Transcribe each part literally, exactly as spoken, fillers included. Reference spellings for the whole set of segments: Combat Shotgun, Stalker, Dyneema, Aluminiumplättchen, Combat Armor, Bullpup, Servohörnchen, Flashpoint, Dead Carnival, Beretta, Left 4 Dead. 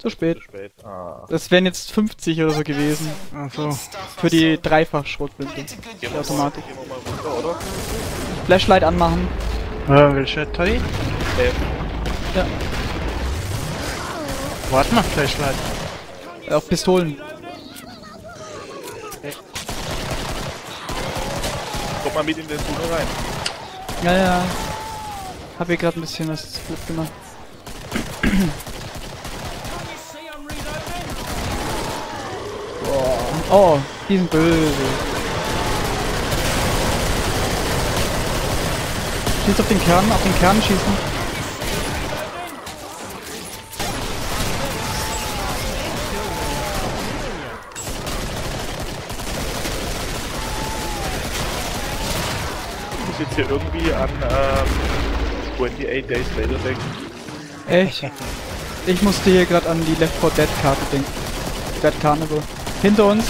Zu spät. Zu spät. Ah. Das wären jetzt fünfzig oder so gewesen. Also für die Dreifach-Schrotflinte. Die Automatik. Gehen wir mal runter, oder? Flashlight anmachen. Äh, welche Teil? Äh. Ja. Warte mal, Flashlight. Auf Pistolen. Okay. Guck mal mit in den Tunnel rein. Ja, ja. Hab hier gerade ein bisschen was gut gemacht. Oh, oh, die sind böse. Schießt auf den Kern, auf den Kern schießen. Jetzt hier irgendwie an ähm, twenty-eight Days Later denken. Echt? Ich musste hier gerade an die Left four Dead Karte denken. Dead Carnival. Hinter uns.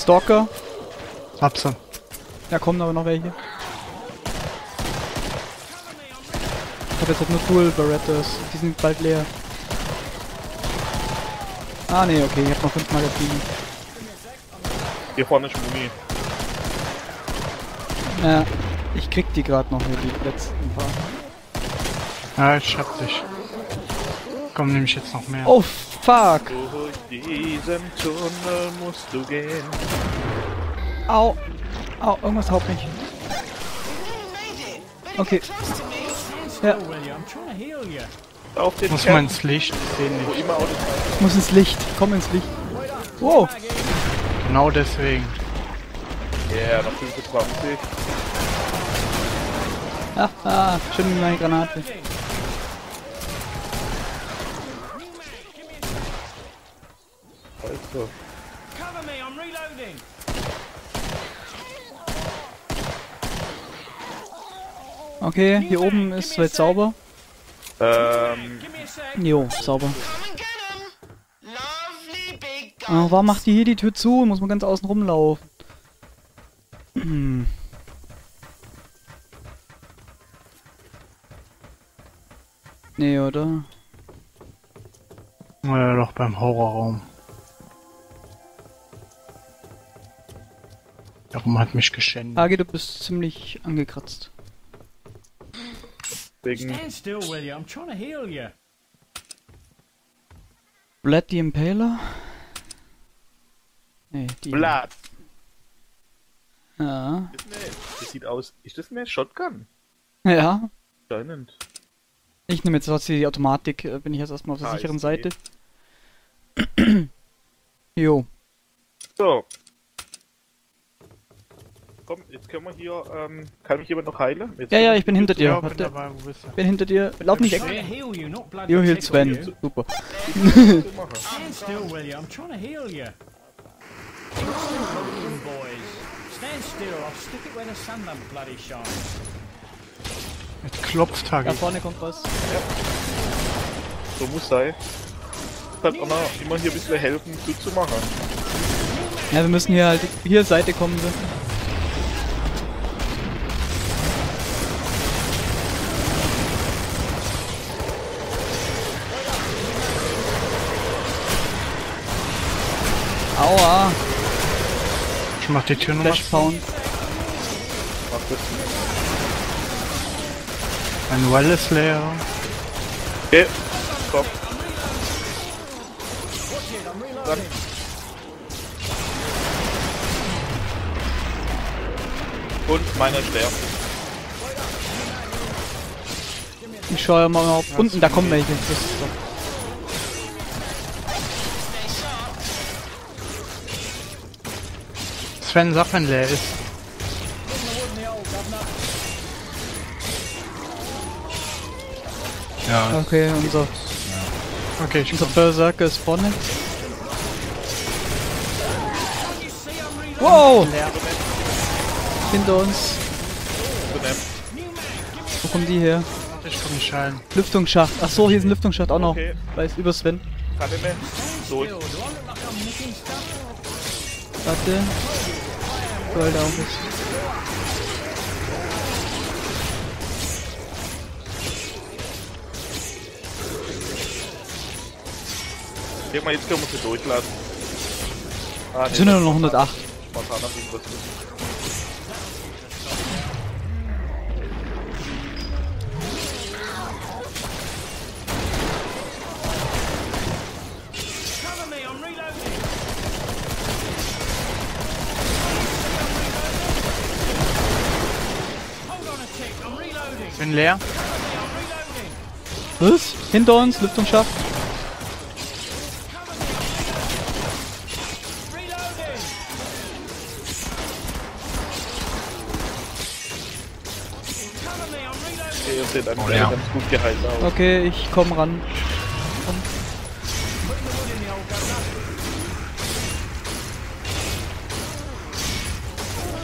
Stalker. Hab's. Da kommen aber noch welche. Ich hab jetzt halt nur Dual Berettas. Die sind bald leer. Ah ne, okay, ich hab noch fünf Magazine. Hier vorne ist Muni. Ja, ich krieg die gerade noch hier, die letzten paar. Ah, ich hab dich. Komm, nehm ich jetzt noch mehr. Oh, fuck! Durch diesen Tunnel musst du gehen. Au! Au, irgendwas haut mich. Okay. Ja. Auf den muss man ins Licht? Ich nicht. Ich muss ins Licht. Komm ins Licht. Wow! Genau deswegen. Ja, yeah, noch fünfundzwanzig. Haha, schön mit meiner Granate. Also. Okay, hier oben ist jetzt sauber. Ähm. Jo, sauber. Oh, warum macht die hier die Tür zu? Muss man ganz außen rumlaufen. Hm. Nee, oder? Ja, doch beim Horrorraum. Darum hat mich geschändet. Agi, du bist ziemlich angekratzt. Wegen... Stand still, William. I'm trying to heal you. Blood the Impaler? Nee, die... Blatt! Ja. Das, das sieht aus... Ist das eine Shotgun? Ja. Scheinend. Ich nehme jetzt trotzdem die Automatik, bin ich jetzt erstmal auf der ah, sicheren Seite. Jo. So. Komm, jetzt können wir hier, ähm... kann mich jemand noch heilen? Jetzt ja, ja, ich bin hinter dir. Ich bin, bin hinter dir. Lauf nicht weg. Jo, heal Sven. Super. Jetzt klopft Hagi. Da vorne kommt was. Ja. So muss sein. Hat auch noch immer hier ein bisschen helfen, gut zu machen. Ja, wir müssen hier halt hier Seite kommen. Wir. Aua! Ich mach die Tür nochmal spawn. Ein Wall ist leer. Okay, stopp. Dann. Und meiner ist leer. Ich schaue mal nach unten, da kommen welche. Das ist doch... Wenn Sachen leer ist. Ja. Okay, unser. Ja. Okay, ich unser Berserker ist vorne. Wow! Hinter uns. Wo kommen die her? Ich komm nicht rein. Lüftungsschacht. Ach so, hier ist ein Lüftungsschacht auch noch. Okay. Weiß über Sven. Durch. Warte. Soll da auch nicht. Denk mal, jetzt können wir sie durchlassen. Ah, nee, sind nur noch hundertacht. Spontan auf ihn rüstet. Bin leer. Was? Hinter uns, Lüftungsschacht. Okay, ihr seht einfach ganz gut geheilt aus. Okay, ich komm ran. Komm.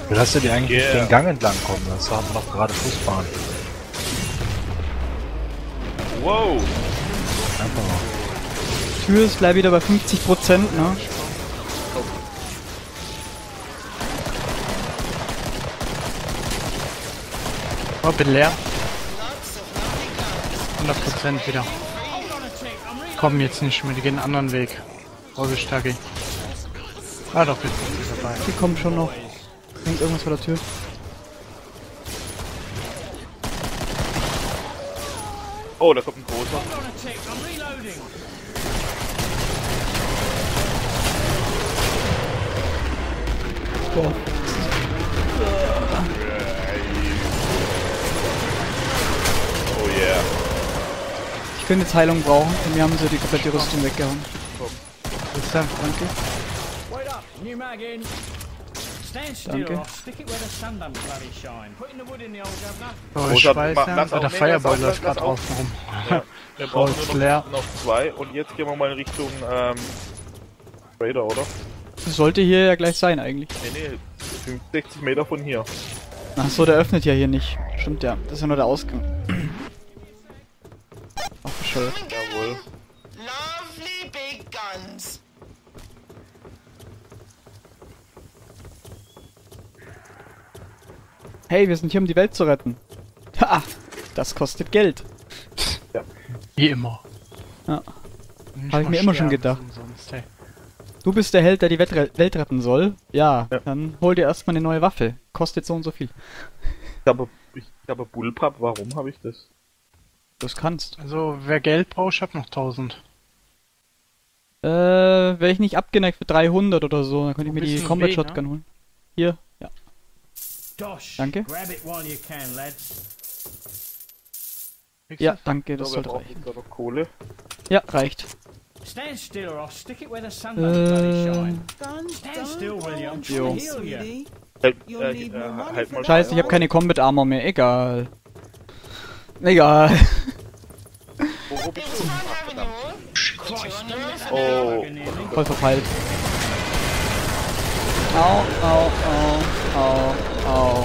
Wie hast du dir eigentlich yeah. den Gang entlang kommen? Das haben wir doch gerade Fußbahn. Wow! Einfach mal. Tür ist gleich wieder bei fünfzig Prozent, ne? Oh. Oh, bin leer. hundert Prozent wieder. Kommen jetzt nicht mehr, die gehen einen anderen Weg. Rollstacke. Ah doch, jetzt sind sie dabei. Die kommen schon noch. Hängt irgendwas vor der Tür. Oh, da kommt ein großer. Boah. Oh yeah. Ich könnte jetzt Heilung brauchen, denn wir haben so die komplette Rüstung weggehauen. Bis dann, danke. Danke. Oh, ich weiß ja, der Fireball läuft gerade draußen rum. Ja. Wir brauchen nur noch, leer. noch zwei und jetzt gehen wir mal in Richtung ähm, Raider, oder? Das sollte hier ja gleich sein eigentlich. Nee, nee, sechzig Meter von hier. Achso, der öffnet ja hier nicht. Stimmt ja, das ist ja nur der Ausgang. Ach, bescheuert. Jawohl. Lovely big guns. Hey, wir sind hier, um die Welt zu retten. Ha! Das kostet Geld. Ja. Wie immer. Ja. Habe ich mir immer schon gedacht. Sonst, hey. Du bist der Held, der die Welt, re Welt retten soll. Ja, ja, dann hol dir erstmal eine neue Waffe. Kostet so und so viel. Ich glaube, ich glaube Bullpup, warum habe ich das? Das kannst. Also, wer Geld braucht, ich habe noch tausend. Äh, wäre ich nicht abgeneigt für dreihundert oder so, dann könnte ich mir die Combat Shotgun holen. Hier, ja. Danke. Ja, danke, das sollte reichen. Kohle. Ja, reicht. Ähm... Scheiße, ich habe keine Combat Armor mehr. Egal. Egal. Wo bist du? Oh, voll verpeilt. Au, au, au, au, au.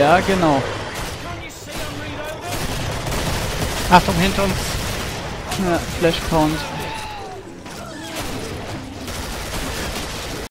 Ja, genau. Achtung, hinter uns. Ja, Flashpoint.